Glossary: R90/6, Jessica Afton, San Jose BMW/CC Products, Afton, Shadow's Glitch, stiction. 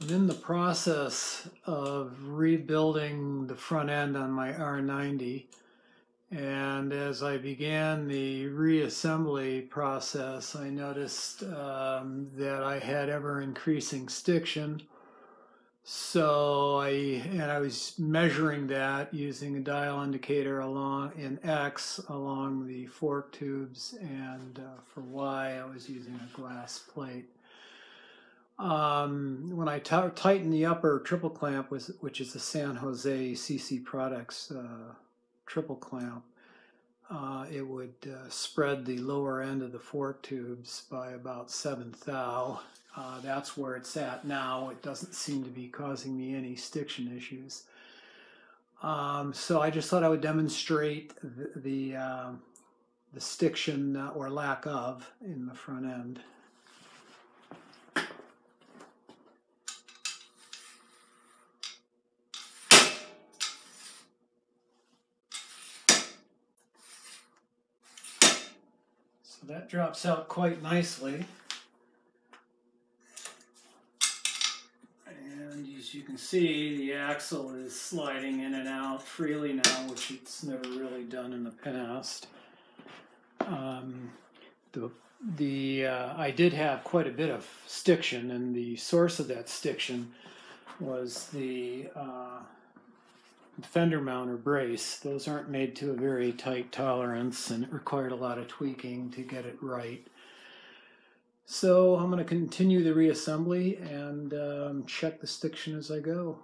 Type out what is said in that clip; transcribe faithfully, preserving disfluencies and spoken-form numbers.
I'm in the process of rebuilding the front end on my R ninety, and as I began the reassembly process, I noticed um, that I had ever-increasing stiction. So I and I was measuring that using a dial indicator along in X along the fork tubes, and uh, for Y I was using a glass plate. Um, when I tightened the upper triple clamp, was, which is the San Jose C C Products uh, triple clamp, uh, it would uh, spread the lower end of the fork tubes by about seven thou. Uh, that's where it's at now. It doesn't seem to be causing me any stiction issues. Um, so I just thought I would demonstrate the, the, uh, the stiction uh, or lack of in the front end. So that drops out quite nicely. As you can see, the axle is sliding in and out freely now, which it's never really done in the past. Um, the the uh, I did have quite a bit of stiction, and the source of that stiction was the uh, fender mount or brace. Those aren't made to a very tight tolerance, and it required a lot of tweaking to get it right. So I'm going to continue the reassembly and um, check the stiction as I go.